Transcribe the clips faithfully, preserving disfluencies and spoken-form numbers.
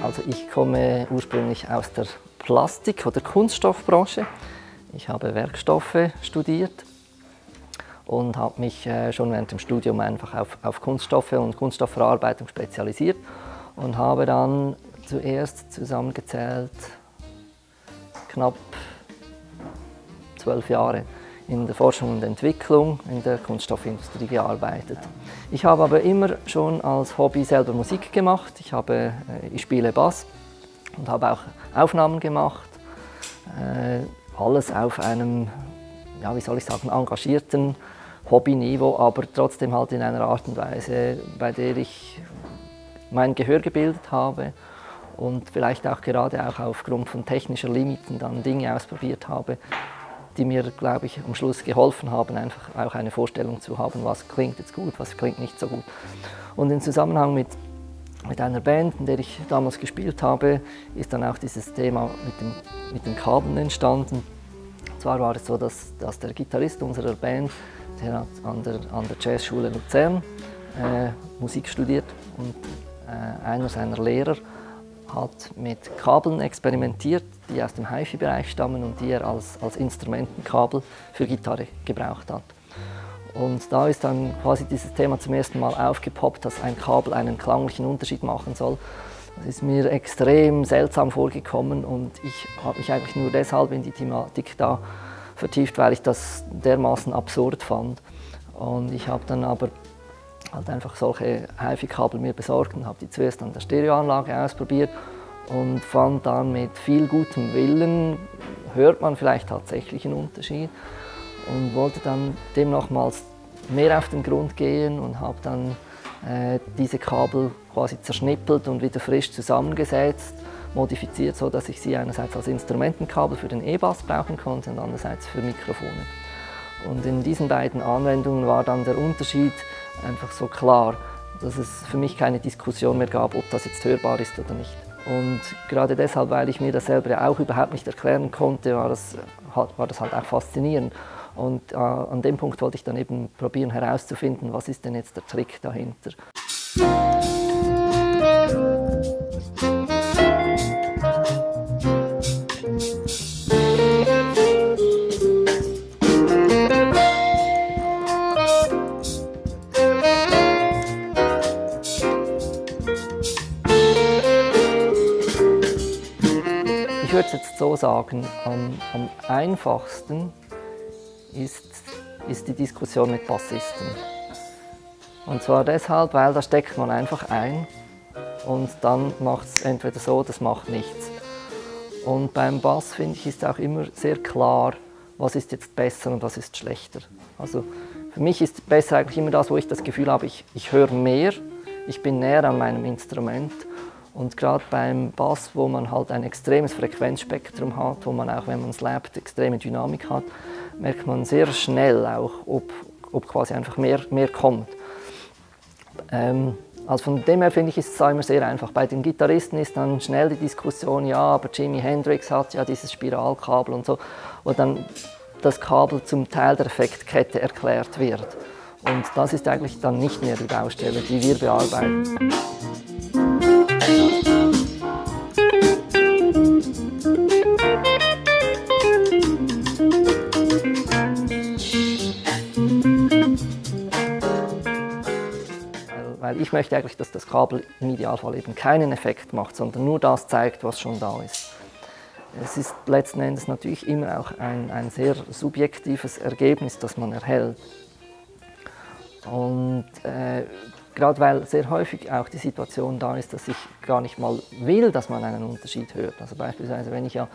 Also ich komme ursprünglich aus der Plastik- oder Kunststoffbranche. Ich habe Werkstoffe studiert und habe mich schon während dem Studium einfach auf, auf Kunststoffe und Kunststoffverarbeitung spezialisiert und habe dann zuerst zusammengezählt knapp zwölf Jahre in der Forschung und Entwicklung in der Kunststoffindustrie gearbeitet. Ich habe aber immer schon als Hobby selber Musik gemacht. Ich, habe, ich spiele Bass und habe auch Aufnahmen gemacht. Alles auf einem, ja, wie soll ich sagen, engagierten Hobbyniveau, aber trotzdem halt in einer Art und Weise, bei der ich mein Gehör gebildet habe und vielleicht auch gerade auch aufgrund von technischer Limiten dann Dinge ausprobiert habe, die mir, glaube ich, am Schluss geholfen haben, einfach auch eine Vorstellung zu haben, was klingt jetzt gut, was klingt nicht so gut. Und im Zusammenhang mit, mit einer Band, in der ich damals gespielt habe, ist dann auch dieses Thema mit, dem, mit den Kabeln entstanden. Und zwar war es so, dass, dass der Gitarrist unserer Band, der hat an der, an der Jazzschule Luzern äh, Musik studiert, und äh, einer seiner Lehrer hat mit Kabeln experimentiert, die aus dem HiFi-Bereich stammen und die er als, als Instrumentenkabel für Gitarre gebraucht hat. Und da ist dann quasi dieses Thema zum ersten Mal aufgepoppt, dass ein Kabel einen klanglichen Unterschied machen soll. Das ist mir extrem seltsam vorgekommen und ich habe mich eigentlich nur deshalb in die Thematik da vertieft, weil ich das dermaßen absurd fand. Und ich habe dann aber halt einfach solche HiFi-Kabel mir besorgt und habe die zuerst an der Stereoanlage ausprobiert und fand dann, mit viel gutem Willen hört man vielleicht tatsächlich einen Unterschied, und wollte dann dem nochmals mehr auf den Grund gehen und habe dann äh, diese Kabel quasi zerschnippelt und wieder frisch zusammengesetzt, modifiziert, so dass ich sie einerseits als Instrumentenkabel für den E-Bass brauchen konnte und andererseits für Mikrofone. Und in diesen beiden Anwendungen war dann der Unterschied einfach so klar, dass es für mich keine Diskussion mehr gab, ob das jetzt hörbar ist oder nicht. Und gerade deshalb, weil ich mir das selber auch überhaupt nicht erklären konnte, war das, war das halt auch faszinierend. Und äh, an dem Punkt wollte ich dann eben probieren herauszufinden, was ist denn jetzt der Trick dahinter. Ich würde es jetzt so sagen, am, am einfachsten ist, ist die Diskussion mit Bassisten. Und zwar deshalb, weil da steckt man einfach ein und dann macht es entweder so, das macht nichts. Und beim Bass, finde ich, ist auch immer sehr klar, was ist jetzt besser und was ist schlechter. Also für mich ist besser eigentlich immer das, wo ich das Gefühl habe, ich, ich höre mehr, ich bin näher an meinem Instrument. Und gerade beim Bass, wo man halt ein extremes Frequenzspektrum hat, wo man auch, wenn man es slappt, extreme Dynamik hat, merkt man sehr schnell auch, ob, ob quasi einfach mehr, mehr kommt. Ähm, also von dem her, finde ich, ist es immer sehr einfach. Bei den Gitarristen ist dann schnell die Diskussion, ja, aber Jimi Hendrix hat ja dieses Spiralkabel und so, wo dann das Kabel zum Teil der Effektkette erklärt wird. Und das ist eigentlich dann nicht mehr die Baustelle, die wir bearbeiten. Weil ich möchte eigentlich, dass das Kabel im Idealfall eben keinen Effekt macht, sondern nur das zeigt, was schon da ist. Es ist letzten Endes natürlich immer auch ein, ein sehr subjektives Ergebnis, das man erhält. Und äh, gerade weil sehr häufig auch die Situation da ist, dass ich gar nicht mal will, dass man einen Unterschied hört. Also beispielsweise, wenn ich ja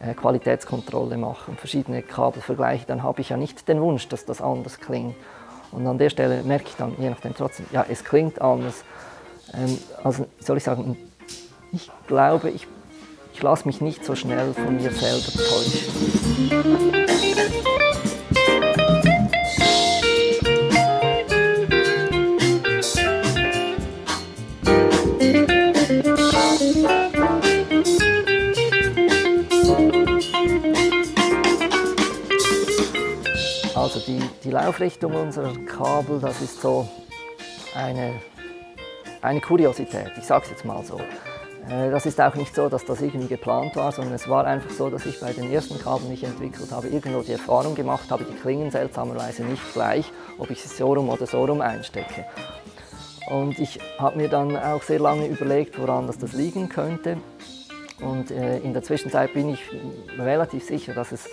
äh, Qualitätskontrolle mache und verschiedene Kabel vergleiche, dann habe ich ja nicht den Wunsch, dass das anders klingt. Und an der Stelle merke ich dann, je nachdem trotzdem, ja, es klingt anders. Ähm, also soll ich sagen, ich glaube, ich, ich lasse mich nicht so schnell von mir selber täuschen. Also die, die Laufrichtung unserer Kabel, das ist so eine, eine Kuriosität, ich sage es jetzt mal so. Das ist auch nicht so, dass das irgendwie geplant war, sondern es war einfach so, dass ich bei den ersten Kabeln, die ich entwickelt habe, irgendwo die Erfahrung gemacht habe, die klingen seltsamerweise nicht gleich, ob ich sie so rum oder so rum einstecke. Und ich habe mir dann auch sehr lange überlegt, woran das, das liegen könnte. Und äh, in der Zwischenzeit bin ich relativ sicher, dass es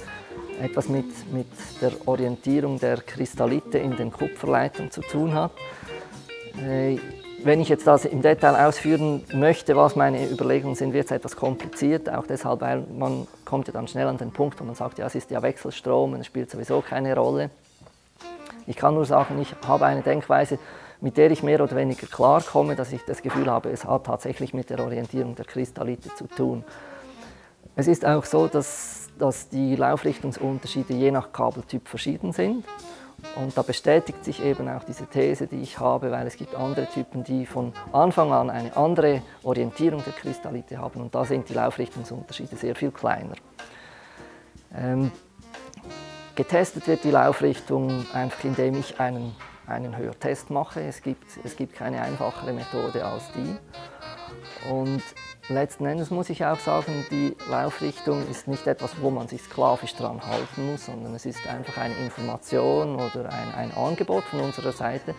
etwas mit, mit der Orientierung der Kristallite in den Kupferleitern zu tun hat. Äh, wenn ich jetzt das im Detail ausführen möchte, was meine Überlegungen sind, wird es etwas kompliziert. Auch deshalb, weil man kommt ja dann schnell an den Punkt, wo man sagt, ja, es ist ja Wechselstrom und es spielt sowieso keine Rolle. Ich kann nur sagen, ich habe eine Denkweise, mit der ich mehr oder weniger klar komme, dass ich das Gefühl habe, es hat tatsächlich mit der Orientierung der Kristallite zu tun. Es ist auch so, dass, dass die Laufrichtungsunterschiede je nach Kabeltyp verschieden sind. Und da bestätigt sich eben auch diese These, die ich habe, weil es gibt andere Typen, die von Anfang an eine andere Orientierung der Kristallite haben. Und da sind die Laufrichtungsunterschiede sehr viel kleiner. Ähm, getestet wird die Laufrichtung einfach, indem ich einen einen Hörtest mache. Es gibt, es gibt keine einfachere Methode als die. Und letzten Endes muss ich auch sagen, die Laufrichtung ist nicht etwas, wo man sich sklavisch dran halten muss, sondern es ist einfach eine Information oder ein, ein Angebot von unserer Seite.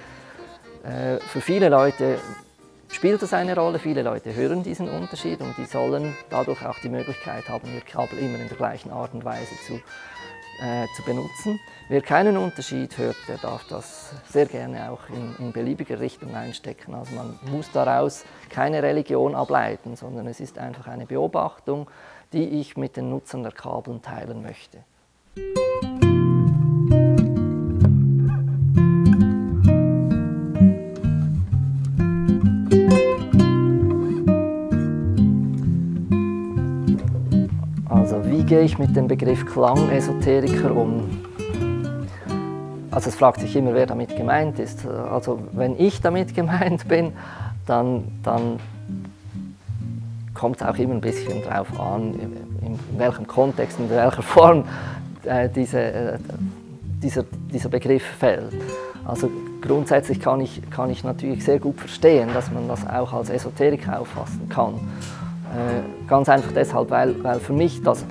Äh, für viele Leute spielt das eine Rolle, viele Leute hören diesen Unterschied und die sollen dadurch auch die Möglichkeit haben, ihr Kabel immer in der gleichen Art und Weise zu Äh, zu benutzen. Wer keinen Unterschied hört, der darf das sehr gerne auch in, in beliebiger Richtung einstecken. Also man muss daraus keine Religion ableiten, sondern es ist einfach eine Beobachtung, die ich mit den Nutzern der Kabeln teilen möchte. Gehe ich mit dem Begriff Klangesoteriker um? Also es fragt sich immer, wer damit gemeint ist. Also wenn ich damit gemeint bin, dann, dann kommt es auch immer ein bisschen darauf an, in, in welchem Kontext, in welcher Form äh, diese, äh, dieser, dieser Begriff fällt. Also grundsätzlich kann ich, kann ich natürlich sehr gut verstehen, dass man das auch als Esoterik auffassen kann. Äh, ganz einfach deshalb, weil, weil für mich das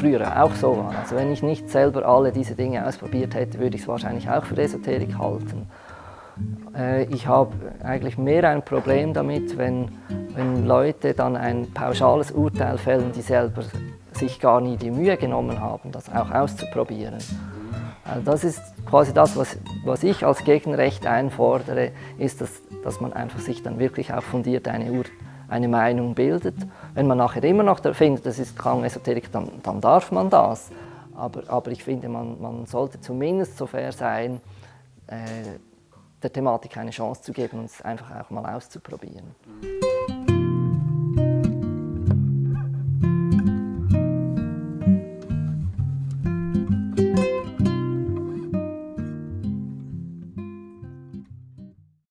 früher auch so war. Also wenn ich nicht selber alle diese Dinge ausprobiert hätte, würde ich es wahrscheinlich auch für Esoterik halten. Äh, ich habe eigentlich mehr ein Problem damit, wenn, wenn Leute dann ein pauschales Urteil fällen, die selber sich gar nie die Mühe genommen haben, das auch auszuprobieren. Also das ist quasi das, was, was ich als Gegenrecht einfordere, ist, dass, dass man einfach sich dann wirklich auch fundiert eine Urteil eine Meinung bildet. Wenn man nachher immer noch findet, das ist Klangesoterik, dann, dann darf man das. Aber, aber ich finde, man, man sollte zumindest so fair sein, äh, der Thematik eine Chance zu geben und es einfach auch mal auszuprobieren.